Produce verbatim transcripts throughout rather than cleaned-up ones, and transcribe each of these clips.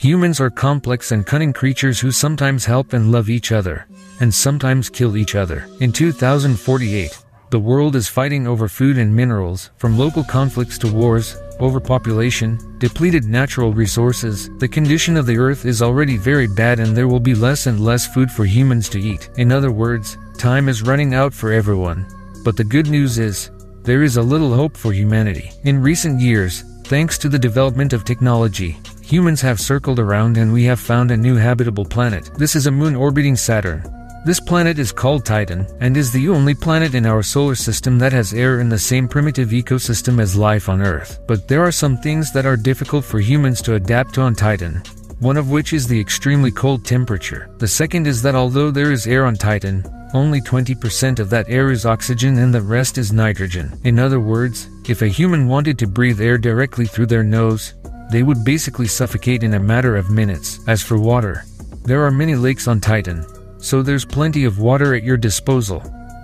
Humans are complex and cunning creatures who sometimes help and love each other, and sometimes kill each other. In two thousand forty-eight, the world is fighting over food and minerals, from local conflicts to wars, overpopulation, depleted natural resources. The condition of the Earth is already very bad, and there will be less and less food for humans to eat. In other words, time is running out for everyone. But the good news is, there is a little hope for humanity. In recent years, thanks to the development of technology, humans have circled around and we have found a new habitable planet. This is a moon orbiting Saturn. This planet is called Titan, and is the only planet in our solar system that has air in the same primitive ecosystem as life on Earth. But there are some things that are difficult for humans to adapt to on Titan, one of which is the extremely cold temperature. The second is that although there is air on Titan, only twenty percent of that air is oxygen and the rest is nitrogen. In other words, if a human wanted to breathe air directly through their nose, they would basically suffocate in a matter of minutes. As for water, there are many lakes on Titan, so there's plenty of water at your disposal,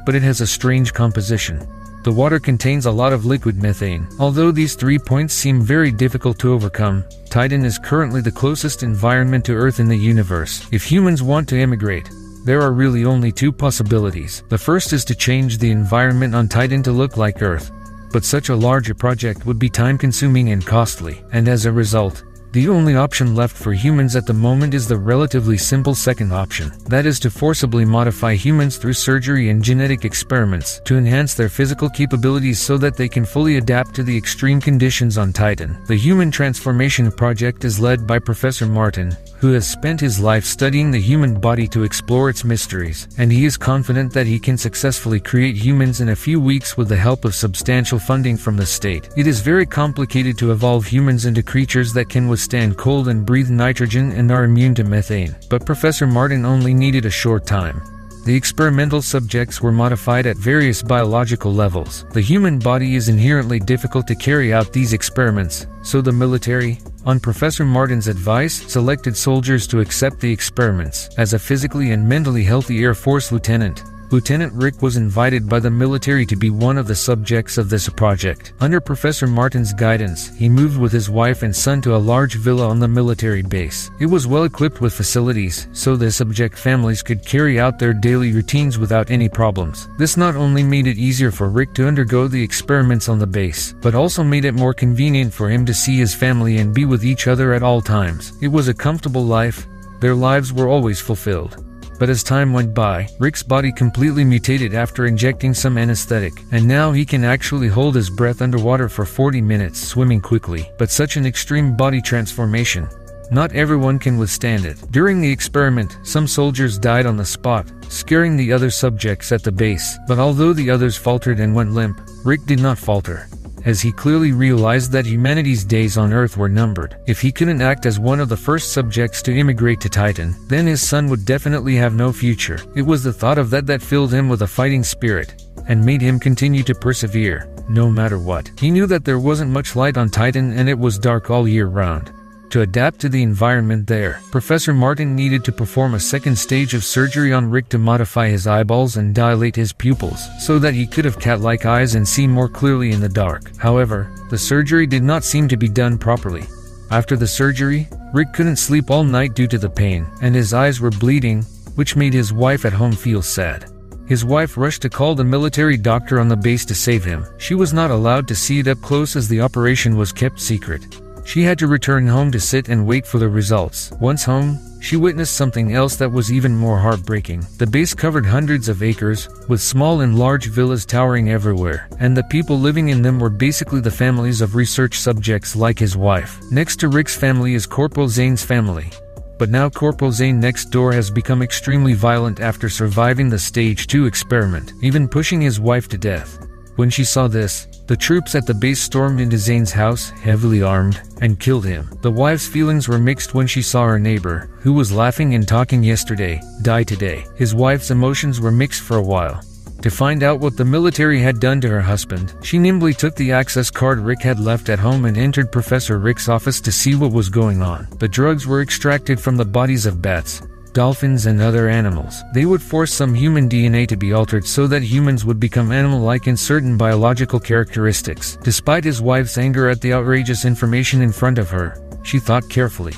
but it has a strange composition. The water contains a lot of liquid methane. Although these three points seem very difficult to overcome, Titan is currently the closest environment to Earth in the universe. If humans want to emigrate, there are really only two possibilities. The first is to change the environment on Titan to look like Earth, but such a larger project would be time-consuming and costly, and as a result, the only option left for humans at the moment is the relatively simple second option. That is to forcibly modify humans through surgery and genetic experiments to enhance their physical capabilities so that they can fully adapt to the extreme conditions on Titan. The Human Transformation Project is led by Professor Martin, who has spent his life studying the human body to explore its mysteries, and he is confident that he can successfully create humans in a few weeks with the help of substantial funding from the state. It is very complicated to evolve humans into creatures that can withstand Stand cold and breathe nitrogen and are immune to methane. But Professor Martin only needed a short time. The experimental subjects were modified at various biological levels. The human body is inherently difficult to carry out these experiments, so the military, on Professor Martin's advice, selected soldiers to accept the experiments. As a physically and mentally healthy Air Force lieutenant, Lieutenant Rick was invited by the military to be one of the subjects of this project. Under Professor Martin's guidance, he moved with his wife and son to a large villa on the military base. It was well equipped with facilities, so the subject families could carry out their daily routines without any problems. This not only made it easier for Rick to undergo the experiments on the base, but also made it more convenient for him to see his family and be with each other at all times. It was a comfortable life. Their lives were always fulfilled. But as time went by, Rick's body completely mutated after injecting some anesthetic, and now he can actually hold his breath underwater for forty minutes, swimming quickly. But such an extreme body transformation, not everyone can withstand it. During the experiment, some soldiers died on the spot, scaring the other subjects at the base. But although the others faltered and went limp, Rick did not falter, as he clearly realized that humanity's days on Earth were numbered. If he couldn't act as one of the first subjects to immigrate to Titan, then his son would definitely have no future. It was the thought of that that filled him with a fighting spirit, and made him continue to persevere, no matter what. He knew that there wasn't much light on Titan and it was dark all year round. To adapt to the environment there, Professor Martin needed to perform a second stage of surgery on Rick to modify his eyeballs and dilate his pupils, so that he could have cat-like eyes and see more clearly in the dark. However, the surgery did not seem to be done properly. After the surgery, Rick couldn't sleep all night due to the pain, and his eyes were bleeding, which made his wife at home feel sad. His wife rushed to call the military doctor on the base to save him. She was not allowed to see it up close as the operation was kept secret. She had to return home to sit and wait for the results. Once home, she witnessed something else that was even more heartbreaking. The base covered hundreds of acres, with small and large villas towering everywhere, and the people living in them were basically the families of research subjects like his wife. Next to Rick's family is Corporal Zane's family. But now Corporal Zane next door has become extremely violent after surviving the stage two experiment, even pushing his wife to death. When she saw this, the troops at the base stormed into Zane's house, heavily armed, and killed him. The wife's feelings were mixed when she saw her neighbor, who was laughing and talking yesterday, die today. His wife's emotions were mixed for a while. To find out what the military had done to her husband, she nimbly took the access card Rick had left at home and entered Professor Rick's office to see what was going on. The drugs were extracted from the bodies of bats, dolphins and other animals. They would force some human D N A to be altered so that humans would become animal-like in certain biological characteristics. Despite his wife's anger at the outrageous information in front of her, she thought carefully.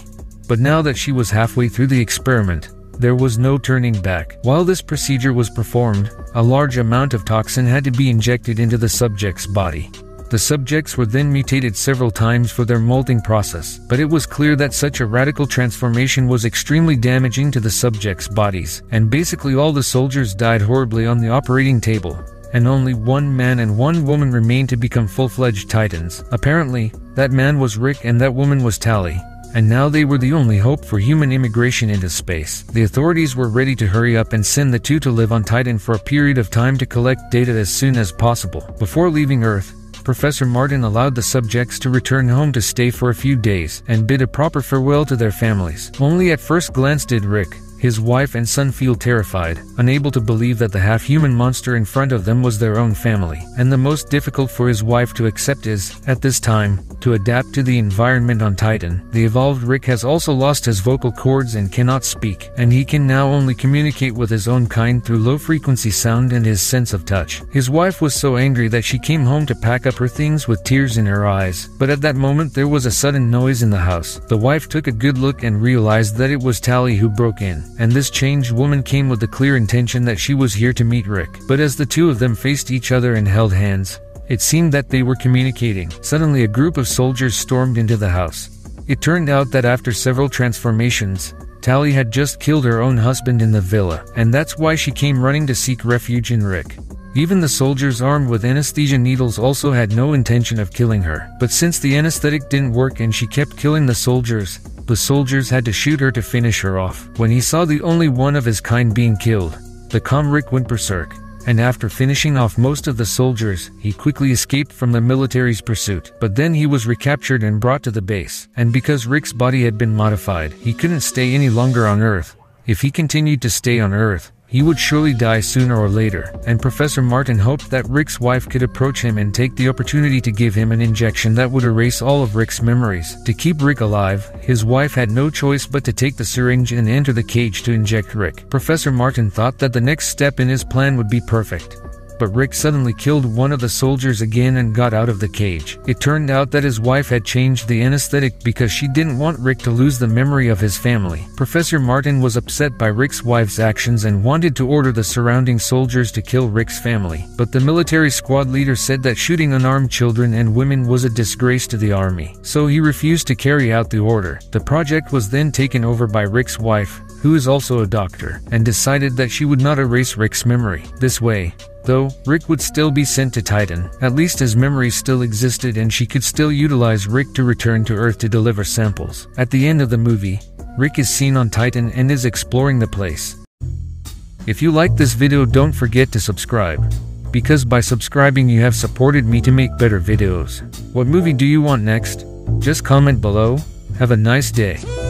But now that she was halfway through the experiment, there was no turning back. While this procedure was performed, a large amount of toxin had to be injected into the subject's body. The subjects were then mutated several times for their molting process, but it was clear that such a radical transformation was extremely damaging to the subjects' bodies, and basically all the soldiers died horribly on the operating table, and only one man and one woman remained to become full-fledged Titans. Apparently, that man was Rick and that woman was Tally, and now they were the only hope for human immigration into space. The authorities were ready to hurry up and send the two to live on Titan for a period of time to collect data as soon as possible. Before leaving Earth, Professor Martin allowed the subjects to return home to stay for a few days and bid a proper farewell to their families. Only at first glance did Rick, his wife and son feel terrified, unable to believe that the half-human monster in front of them was their own family. And the most difficult for his wife to accept is, at this time, to adapt to the environment on Titan. The evolved Rick has also lost his vocal cords and cannot speak, and he can now only communicate with his own kind through low-frequency sound and his sense of touch. His wife was so angry that she came home to pack up her things with tears in her eyes, but at that moment there was a sudden noise in the house. The wife took a good look and realized that it was Tally who broke in, and this changed woman came with the clear intention that she was here to meet Rick. But as the two of them faced each other and held hands, it seemed that they were communicating. Suddenly a group of soldiers stormed into the house. It turned out that after several transformations, Tally had just killed her own husband in the villa, and that's why she came running to seek refuge in Rick. Even the soldiers armed with anesthesia needles also had no intention of killing her. But since the anesthetic didn't work and she kept killing the soldiers, the soldiers had to shoot her to finish her off. When he saw the only one of his kind being killed, the calm Rick went berserk, and after finishing off most of the soldiers, he quickly escaped from the military's pursuit. But then he was recaptured and brought to the base, and because Rick's body had been modified, he couldn't stay any longer on Earth. If he continued to stay on Earth, he would surely die sooner or later, and Professor Martin hoped that Rick's wife could approach him and take the opportunity to give him an injection that would erase all of Rick's memories. To keep Rick alive, his wife had no choice but to take the syringe and enter the cage to inject Rick. Professor Martin thought that the next step in his plan would be perfect, but Rick suddenly killed one of the soldiers again and got out of the cage. It turned out that his wife had changed the anesthetic because she didn't want Rick to lose the memory of his family. Professor Martin was upset by Rick's wife's actions and wanted to order the surrounding soldiers to kill Rick's family. But the military squad leader said that shooting unarmed children and women was a disgrace to the army, so he refused to carry out the order. The project was then taken over by Rick's wife, who is also a doctor, and decided that she would not erase Rick's memory. This way, though, Rick would still be sent to Titan. At least his memories still existed and she could still utilize Rick to return to Earth to deliver samples. At the end of the movie, Rick is seen on Titan and is exploring the place. If you liked this video, don't forget to subscribe, because by subscribing you have supported me to make better videos. What movie do you want next? Just comment below. Have a nice day.